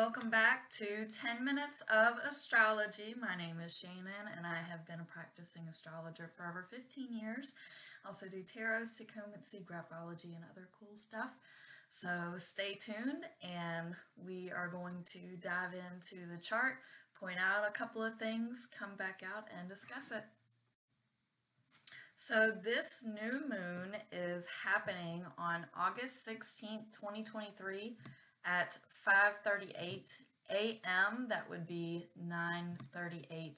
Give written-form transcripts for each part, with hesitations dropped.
Welcome back to 10 Minutes of Astrology. My name is Shannon and I have been a practicing astrologer for over 15 years. I also do tarot, psychomancy, graphology, and other cool stuff. So stay tuned and we are going to dive into the chart, point out a couple of things, come back out and discuss it. So this new moon is happening on August 16th, 2023. At 5:38 a.m., that would be 9:38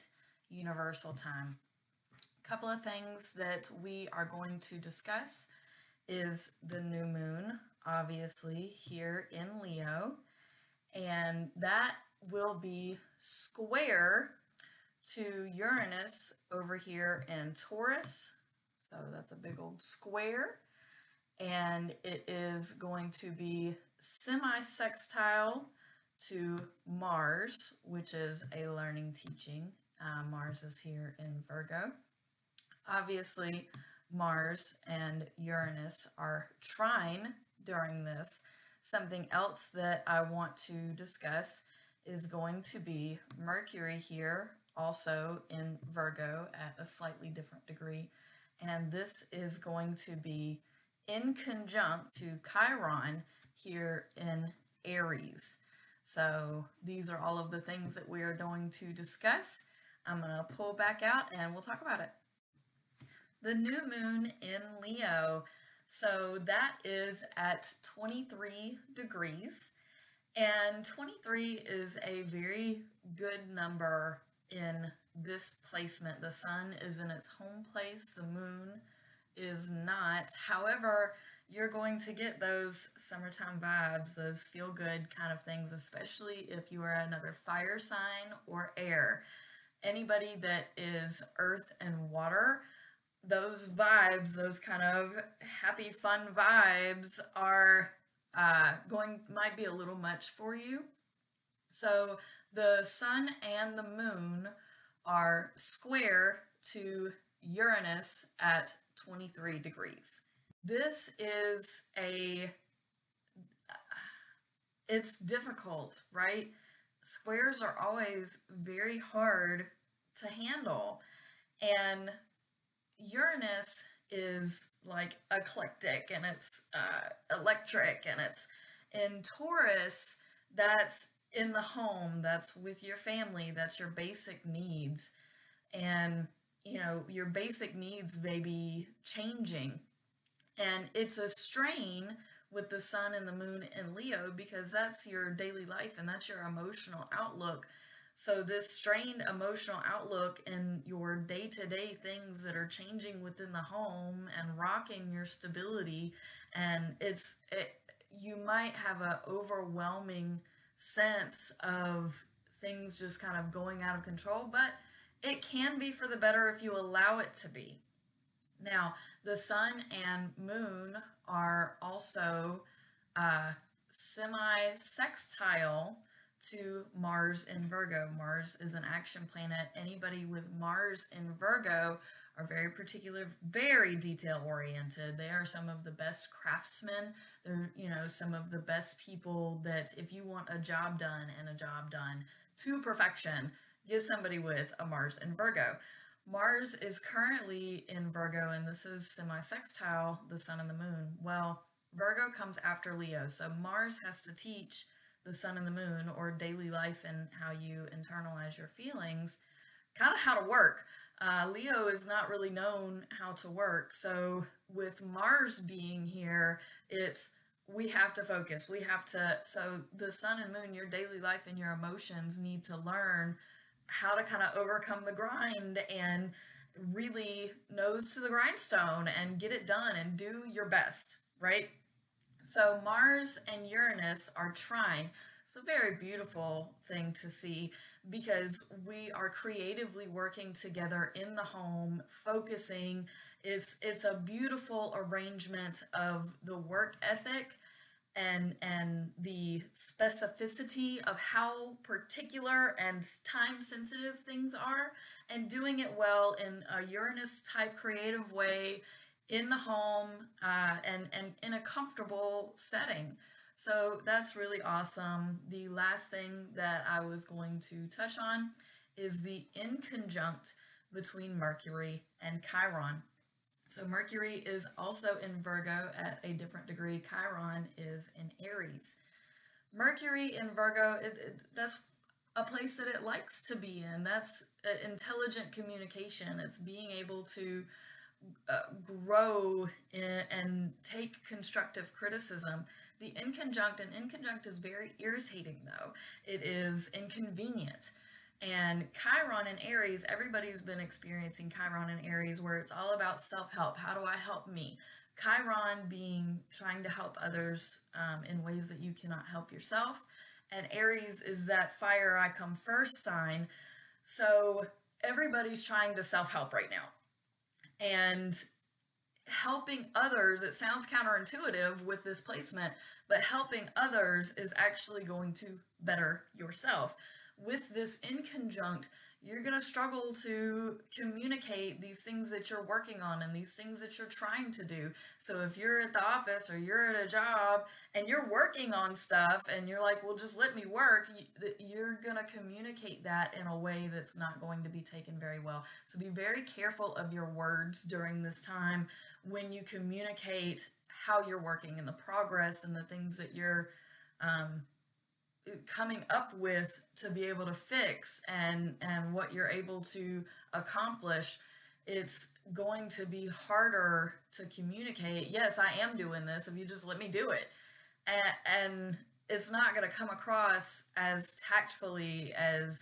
Universal Time. A couple of things that we are going to discuss is the new moon, obviously, here in Leo, and that will be square to Uranus over here in Taurus, so that's a big old square, and it is going to be semi-sextile to Mars, which is a learning teaching. Mars is here in Virgo. Obviously, Mars and Uranus are trine during this. Something else that I want to discuss is going to be Mercury here, also in Virgo at a slightly different degree. And this is going to be in conjunct to Chiron here in Aries. So these are all of the things that we are going to discuss. I'm going to pull back out and we'll talk about it. The new moon in Leo. So that is at 23 degrees. And 23 is a very good number in this placement. The sun is in its home place. The moon is not. However, you're going to get those summertime vibes, those feel-good kind of things, especially if you are another fire sign or air. Anybody that is earth and water, those vibes, those kind of happy, fun vibes are might be a little much for you. So the sun and the moon are square to Uranus at 23 degrees. This is it's difficult, right? Squares are always very hard to handle. And Uranus is like eclectic and it's electric and it's in Taurus, that's in the home, that's with your family, that's your basic needs. And you know, your basic needs may be changing. And it's a strain with the sun and the moon in Leo because that's your daily life and that's your emotional outlook. So this strained emotional outlook and your day-to-day things that are changing within the home and rocking your stability. And you might have an overwhelming sense of things just kind of going out of control, but it can be for the better if you allow it to be. Now, the sun and moon are also semi-sextile to Mars in Virgo. Mars is an action planet. Anybody with Mars in Virgo are very particular, very detail-oriented. They are some of the best craftsmen. They're, you know, some of the best people that if you want a job done and a job done to perfection, get somebody with a Mars in Virgo. Mars is currently in Virgo, and this is semi-sextile, the sun and the moon. Well, Virgo comes after Leo, so Mars has to teach the sun and the moon, or daily life and how you internalize your feelings, kind of how to work. Leo is not really known how to work, so with Mars being here, it's we have to focus. We have to, so the sun and moon, your daily life and your emotions need to learn how to kind of overcome the grind and really nose to the grindstone and get it done and do your best, right? So Mars and Uranus are trine. It's a very beautiful thing to see because we are creatively working together in the home, focusing. It's a beautiful arrangement of the work ethic and the specificity of how particular and time-sensitive things are, and doing it well in a Uranus-type creative way in the home and in a comfortable setting. So that's really awesome. The last thing that I was going to touch on is the inconjunct between Mercury and Chiron. So Mercury is also in Virgo at a different degree. Chiron is in Aries. Mercury in Virgo, that's a place that it likes to be in. That's intelligent communication. It's being able to grow and take constructive criticism. The inconjunct, and inconjunct is very irritating though. It is inconvenient. And Chiron and Aries, everybody's been experiencing Chiron and Aries where it's all about self-help. How do I help me? Chiron being trying to help others in ways that you cannot help yourself. And Aries is that fire I come first sign. So everybody's trying to self-help right now. And helping others, it sounds counterintuitive with this placement, but helping others is actually going to better yourself. With this inconjunct, you're going to struggle to communicate these things that you're working on and these things that you're trying to do. So if you're at the office or you're at a job and you're working on stuff and you're like, well, just let me work, you're going to communicate that in a way that's not going to be taken very well. So be very careful of your words during this time when you communicate how you're working and the progress and the things that you're coming up with to be able to fix and what you're able to accomplish. It's going to be harder to communicate, yes, I am doing this if you just let me do it. And it's not going to come across as tactfully as,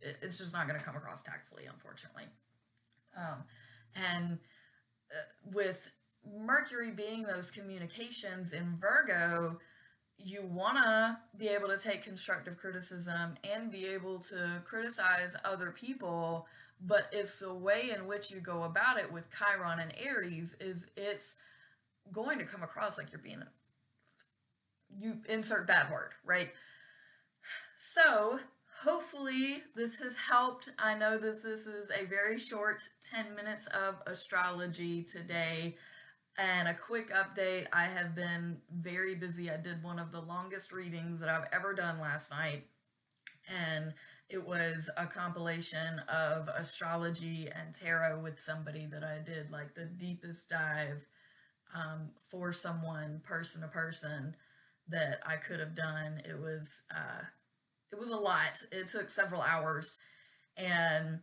it's just not going to come across tactfully, unfortunately. With Mercury being those communications in Virgo, you want to be able to take constructive criticism and be able to criticize other people, but it's the way in which you go about it with Chiron and Aries is it's going to come across like you're being, you insert bad word, right? So hopefully this has helped. I know that this is a very short 10 minutes of astrology today. And a quick update, I have been very busy. I did one of the longest readings that I've ever done last night. And it was a compilation of astrology and tarot with somebody that I did like the deepest dive for someone, person to person, that I could have done. It was a lot. It took several hours. And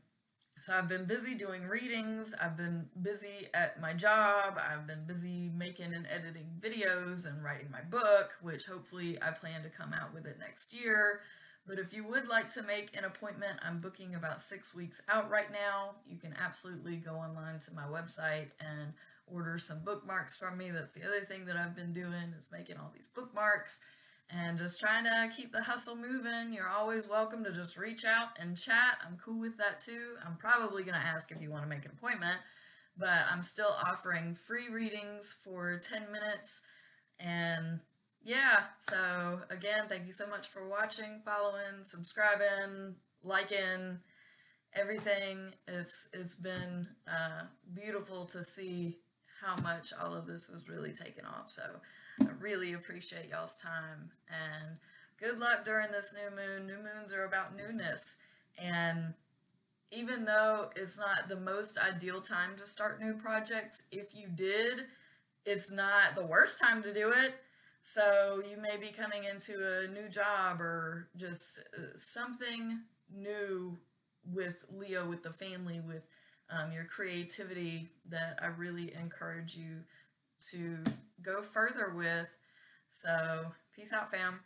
so I've been busy doing readings, I've been busy at my job, I've been busy making and editing videos and writing my book, which hopefully I plan to come out with it next year. But if you would like to make an appointment, I'm booking about 6 weeks out right now. You can absolutely go online to my website and order some bookmarks from me. That's the other thing that I've been doing is making all these bookmarks and just trying to keep the hustle moving. You're always welcome to just reach out and chat. I'm cool with that too. I'm probably going to ask if you want to make an appointment, but I'm still offering free readings for 10 minutes. And yeah, so again, thank you so much for watching, following, subscribing, liking, everything. It's been beautiful to see how much all of this has really taken off. So I really appreciate y'all's time and good luck during this new moon. New moons are about newness. And even though it's not the most ideal time to start new projects, if you did, it's not the worst time to do it. So you may be coming into a new job or just something new with Leo, with the family, with your creativity that I really encourage you to go further with. So peace out, fam.